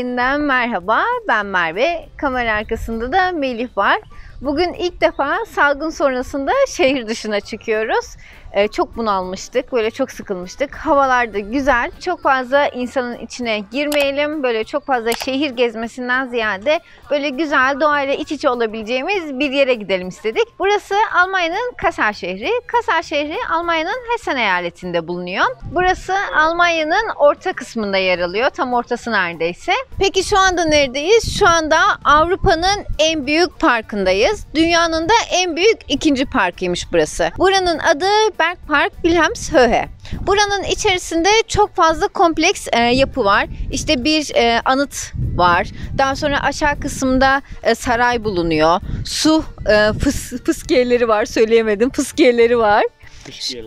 Derneği'nden merhaba, ben Merve. Kamera arkasında da Melih var. Bugün ilk defa salgın sonrasında şehir dışına çıkıyoruz. Çok bunalmıştık, böyle çok sıkılmıştık. Havalar da güzel, çok fazla insanın içine girmeyelim. Böyle çok fazla şehir gezmesinden ziyade böyle güzel doğayla iç içe olabileceğimiz bir yere gidelim istedik. Burası Almanya'nın Kassel şehri. Kassel şehri Almanya'nın Hessen eyaletinde bulunuyor. Burası Almanya'nın orta kısmında yer alıyor, tam ortası neredeyse. Peki şu anda neredeyiz? Şu anda Avrupa'nın en büyük parkındayız. Dünyanın da en büyük ikinci parkıymış burası. Buranın adı Park Wilhelmshöhe. Buranın içerisinde çok fazla kompleks yapı var. İşte bir anıt var. Daha sonra aşağı kısımda saray bulunuyor. Su fıskiyeleri var. Söyleyemedim. Fıskiyeleri var.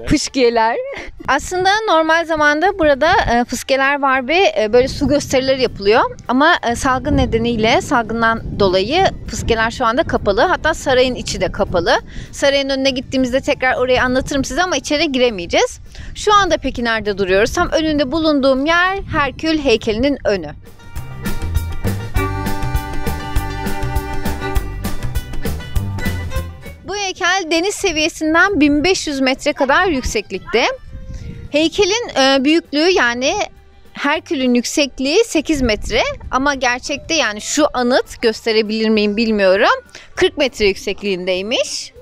Fıskiyeler. Aslında normal zamanda burada fıskiyeler var ve böyle su gösterileri yapılıyor. Ama salgın nedeniyle, salgından dolayı fıskiyeler şu anda kapalı. Hatta sarayın içi de kapalı. Sarayın önüne gittiğimizde tekrar orayı anlatırım size ama içeri giremeyeceğiz. Şu anda peki nerede duruyoruz? Tam önünde bulunduğum yer Herkül heykelinin önü. Heykel deniz seviyesinden 1500 metre kadar yükseklikte. Heykelin büyüklüğü, yani Herkül'ün yüksekliği 8 metre ama gerçekte, yani şu anıt, gösterebilir miyim bilmiyorum, 40 metre yüksekliğindeymiş.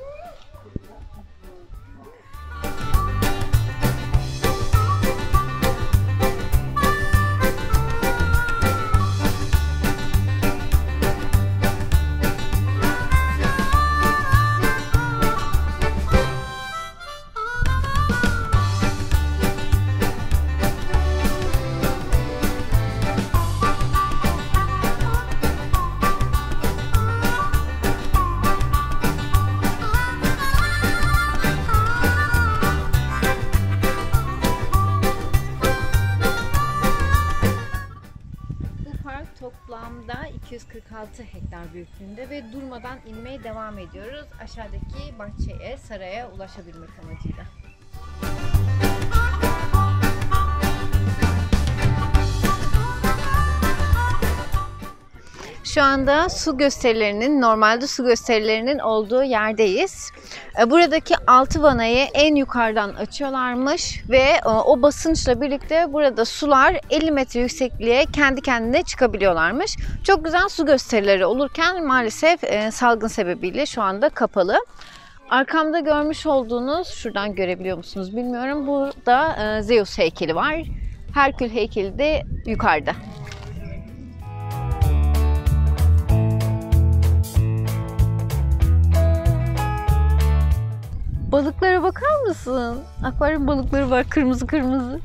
Toplamda 246 hektar büyüklüğünde ve durmadan inmeye devam ediyoruz. Aşağıdaki bahçeye, saraya ulaşabilmek amacıyla. Şu anda su gösterilerinin, normalde su gösterilerinin olduğu yerdeyiz. Buradaki 6 vanayı en yukarıdan açıyorlarmış ve o basınçla birlikte burada sular 50 metre yüksekliğe kendi kendine çıkabiliyorlarmış. Çok güzel su gösterileri olurken maalesef salgın sebebiyle şu anda kapalı. Arkamda görmüş olduğunuz, şuradan görebiliyor musunuz bilmiyorum, burada Zeus heykeli var. Herkül heykeli de yukarıda. Balıklara bakar mısın? Akvaryum balıkları var, kırmızı kırmızı.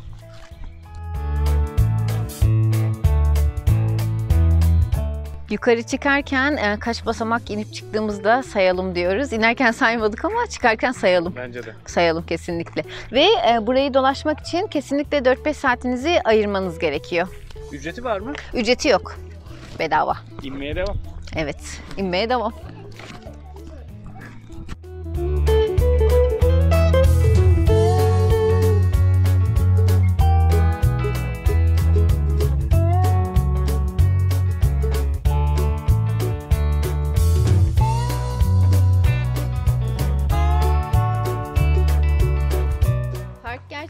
Yukarı çıkarken kaç basamak inip çıktığımızda sayalım diyoruz. İnerken saymadık ama çıkarken sayalım. Bence de. Sayalım kesinlikle. Ve burayı dolaşmak için kesinlikle 4-5 saatinizi ayırmanız gerekiyor. Ücreti var mı? Ücreti yok. Bedava. İnmeye devam. Evet, inmeye devam.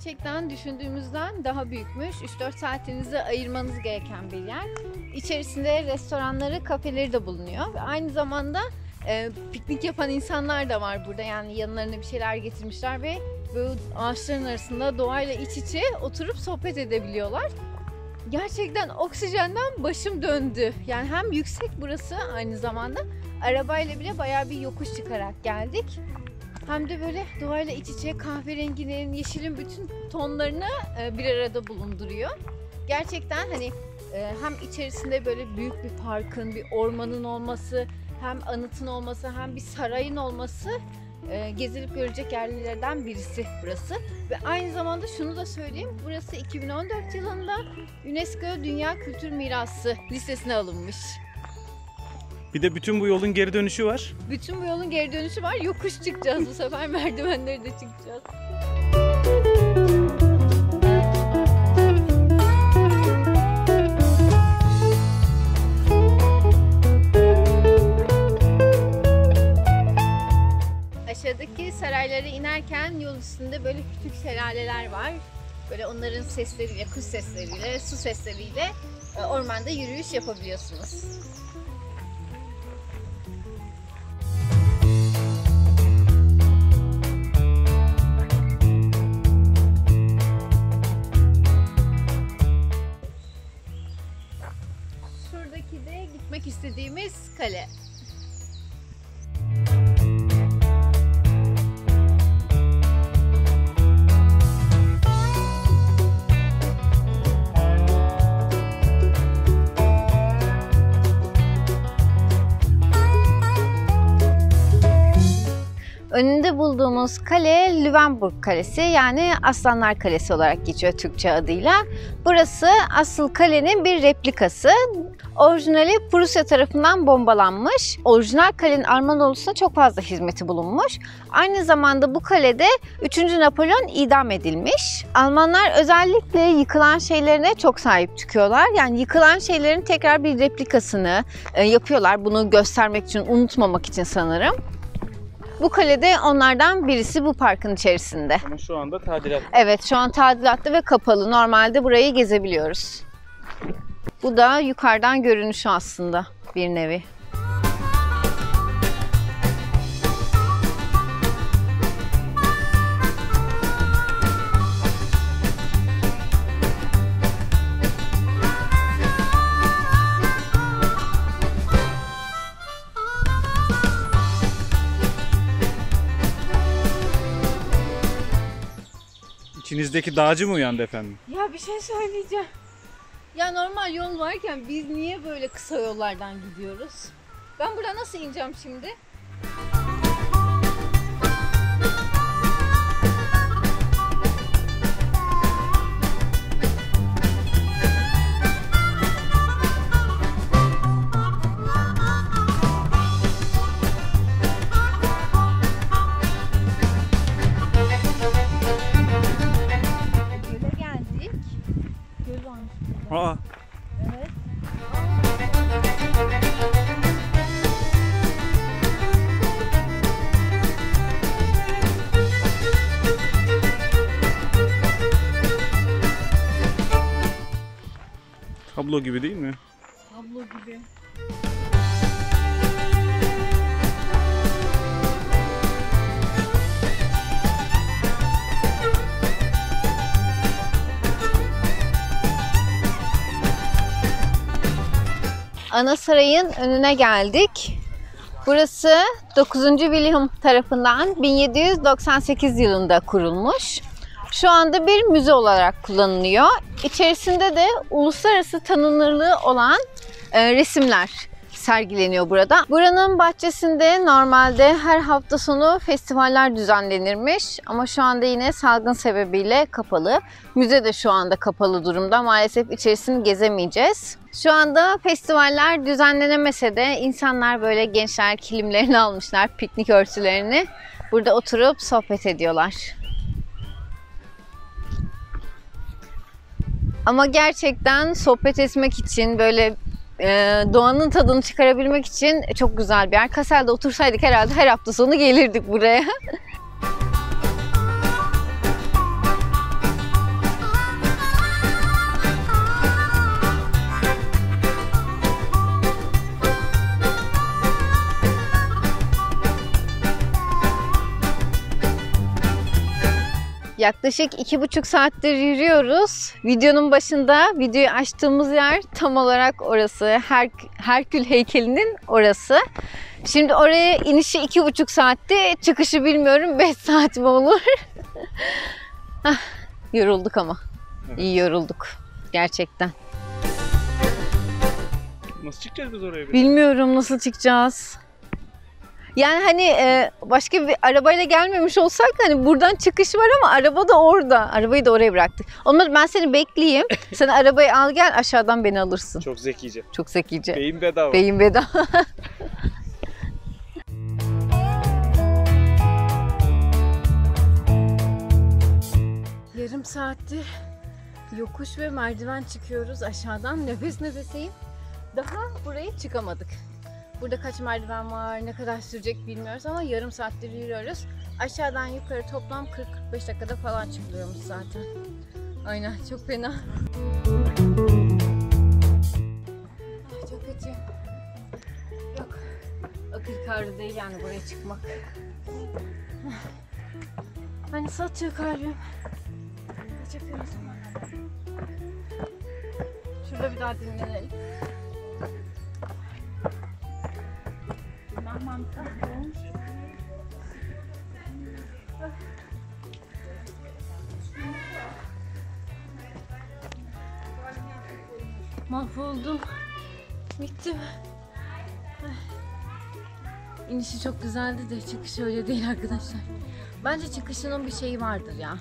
Gerçekten düşündüğümüzden daha büyükmüş. 3-4 saatinizi ayırmanız gereken bir yer. İçerisinde restoranları, kafeleri de bulunuyor. Ve aynı zamanda piknik yapan insanlar da var burada. Yani yanlarına bir şeyler getirmişler ve böyle ağaçların arasında doğayla iç içe oturup sohbet edebiliyorlar. Gerçekten oksijenden başım döndü. Yani hem yüksek burası, aynı zamanda arabayla bile bayağı bir yokuş çıkarak geldik. Hem de böyle doğayla iç içe kahverenginin, yeşilin bütün tonlarını bir arada bulunduruyor. Gerçekten hani hem içerisinde böyle büyük bir parkın, bir ormanın olması, hem anıtın olması, hem bir sarayın olması gezilip görecek yerlerden birisi burası. Ve aynı zamanda şunu da söyleyeyim, burası 2014 yılında UNESCO Dünya Kültür Mirası listesine alınmış. Bir de bütün bu yolun geri dönüşü var. Bütün bu yolun geri dönüşü var. Yokuş çıkacağız bu sefer. Merdivenleri de çıkacağız. Rusya'daki saraylara inerken yol üstünde böyle küçük şelaleler var. Böyle onların sesleriyle, kuş sesleriyle, su sesleriyle ormanda yürüyüş yapabiliyorsunuz. Şuradaki de gitmek istediğimiz kale. Önünde bulduğumuz kale Löwenburg Kalesi, yani Aslanlar Kalesi olarak geçiyor Türkçe adıyla. Burası asıl kalenin bir replikası. Orijinali Prusya tarafından bombalanmış. Orijinal kalenin Armanolus'una çok fazla hizmeti bulunmuş. Aynı zamanda bu kalede 3. Napolyon idam edilmiş. Almanlar özellikle yıkılan şeylerine çok sahip çıkıyorlar. Yani yıkılan şeylerin tekrar bir replikasını yapıyorlar. Bunu göstermek için, unutmamak için sanırım. Bu kalede onlardan birisi, bu parkın içerisinde. Ama şu anda tadilatlı. Evet, şu an tadilatlı ve kapalı. Normalde burayı gezebiliyoruz. Bu da yukarıdan görünüşü aslında bir nevi. İçinizdeki dağcı mı uyandı efendim? Ya bir şey söyleyeceğim. Ya normal yol varken biz niye böyle kısa yollardan gidiyoruz? Ben buraya nasıl ineceğim şimdi? Aa. Evet. Tablo gibi değil mi? Tablo gibi. Ana Saray'ın önüne geldik. Burası 9. Wilhelm tarafından 1798 yılında kurulmuş. Şu anda bir müze olarak kullanılıyor. İçerisinde de uluslararası tanınırlığı olan resimler sergileniyor burada. Buranın bahçesinde normalde her hafta sonu festivaller düzenlenirmiş. Ama şu anda yine salgın sebebiyle kapalı. Müze de şu anda kapalı durumda. Maalesef içerisini gezemeyeceğiz. Şu anda festivaller düzenlenemese de insanlar, böyle gençler kilimlerini almışlar, piknik örtülerini. Burada oturup sohbet ediyorlar. Ama gerçekten sohbet etmek için, böyle doğanın tadını çıkarabilmek için çok güzel bir yer. Kassel'de otursaydık herhalde her hafta sonu gelirdik buraya. Yaklaşık 2,5 saattir yürüyoruz. Videonun başında videoyu açtığımız yer tam olarak orası. Herkül heykelinin orası. Şimdi oraya inişi 2,5 saatti. Çıkışı bilmiyorum 5 saat mi olur? Yorulduk ama. Evet. İyi yorulduk. Gerçekten. Nasıl çıkacağız biz oraya? Bilmiyorum nasıl çıkacağız. Yani hani başka bir arabayla gelmemiş olsak, hani buradan çıkış var ama araba da orada. Arabayı da oraya bıraktık. Olmaz, ben seni bekleyeyim. Sen arabayı al gel, aşağıdan beni alırsın. Çok zekice. Çok zekice. Beyin bedava. Beyin bedava. Yarım saattir yokuş ve merdiven çıkıyoruz aşağıdan. Nefes nefeseyim. Daha buraya çıkamadık. Burada kaç merdiven var, ne kadar sürecek bilmiyoruz ama yarım saattir yürüyoruz. Aşağıdan yukarı toplam 40-45 dakikada falan çıkılıyormuş zaten. Aynen, çok fena. Ah, çok acı. Yok, akıl kârı değil yani buraya çıkmak. Hani satıyor kalbim. Çekiyorum zaman. Şurada bir daha dinlenelim. Mahvoldum. Bittim. İnişi çok güzeldi de çıkışı öyle değil arkadaşlar. Bence çıkışının bir şeyi vardır ya.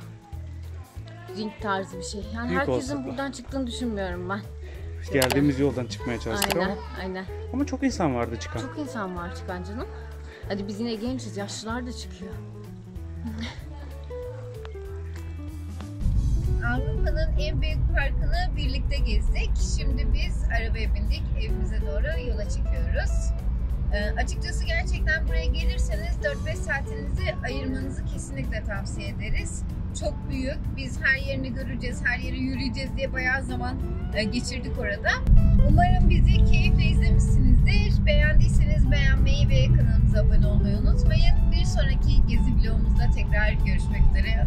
Ring tarzı bir şey. Yani büyük herkesin buradan çıktığını düşünmüyorum ben. Geldiğimiz yoldan çıkmaya çalıştık ama. Aynen. Ama çok insan vardı çıkan. Çok insan var çıkan canım. Hadi biz yine gençiz, yaşlılar da çıkıyor. Avrupa'nın en büyük parkını birlikte gezdik. Şimdi biz arabaya bindik, evimize doğru yola çıkıyoruz. Açıkçası gerçekten buraya gelirseniz 4-5 saatinizi ayırmanızı kesinlikle tavsiye ederiz. Çok büyük, biz her yerini göreceğiz, her yeri yürüyeceğiz diye bayağı zaman geçirdik orada. Umarım bizi keyifle izlemişsinizdir. Beğendiyseniz beğenmeyi ve kanalımıza abone olmayı unutmayın. Bir sonraki gezi vlogumuzda tekrar görüşmek üzere.